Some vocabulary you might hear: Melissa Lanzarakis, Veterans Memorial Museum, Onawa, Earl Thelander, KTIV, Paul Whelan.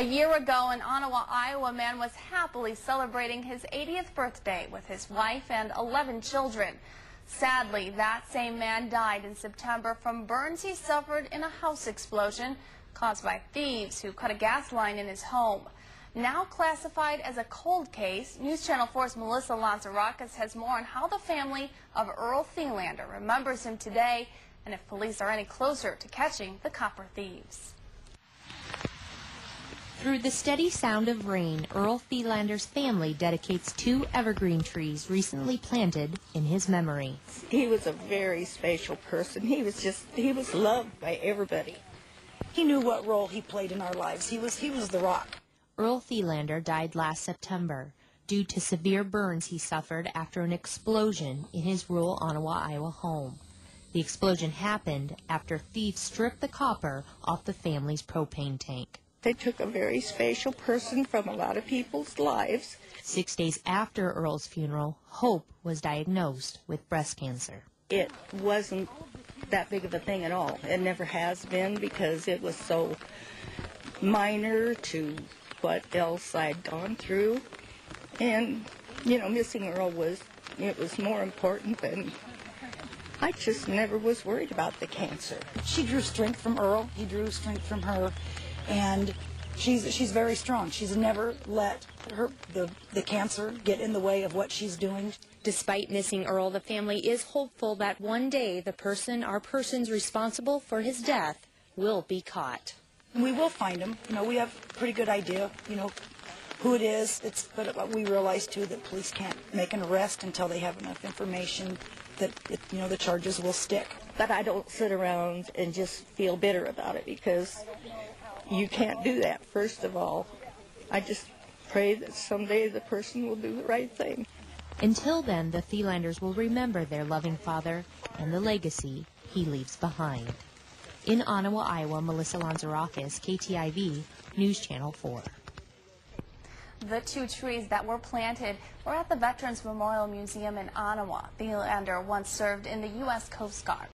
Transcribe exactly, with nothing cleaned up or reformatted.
A year ago in Onawa, Iowa, a man was happily celebrating his eightieth birthday with his wife and eleven children. Sadly, that same man died in September from burns he suffered in a house explosion caused by thieves who cut a gas line in his home. Now classified as a cold case, News Channel four's Melissa Lanzarakis has more on how the family of Earl Thelander remembers him today and if police are any closer to catching the copper thieves. Through the steady sound of rain, Earl Thelander's family dedicates two evergreen trees recently planted in his memory. He was a very special person. He was just, he was loved by everybody. He knew what role he played in our lives. He was, he was the rock. Earl Thelander died last September due to severe burns he suffered after an explosion in his rural Onawa, Iowa home. The explosion happened after thieves stripped the copper off the family's propane tank. They took a very special person from a lot of people's lives. Six days after Earl's funeral, Hope was diagnosed with breast cancer. It wasn't that big of a thing at all. It never has been because it was so minor to what else I'd gone through, and you know, missing Earl was, it was more important than, I just never was worried about the cancer. She drew strength from Earl, he drew strength from her, and she's she's very strong. She's never let her the, the cancer get in the way of what she's doing. Despite missing Earl, the family is hopeful that one day the person or persons responsible for his death will be caught. We will find him. You know, we have a pretty good idea, you know, who it is. It's, but we realize, too, that police can't make an arrest until they have enough information that, it, you know, the charges will stick. But I don't sit around and just feel bitter about it because you can't do that, first of all. I just pray that someday the person will do the right thing. Until then, the Thelanders will remember their loving father and the legacy he leaves behind. In Onawa, Iowa, Melissa Lanzarakis, K T I V, News Channel four. The two trees that were planted were at the Veterans Memorial Museum in Onawa. Thelander once served in the U S Coast Guard.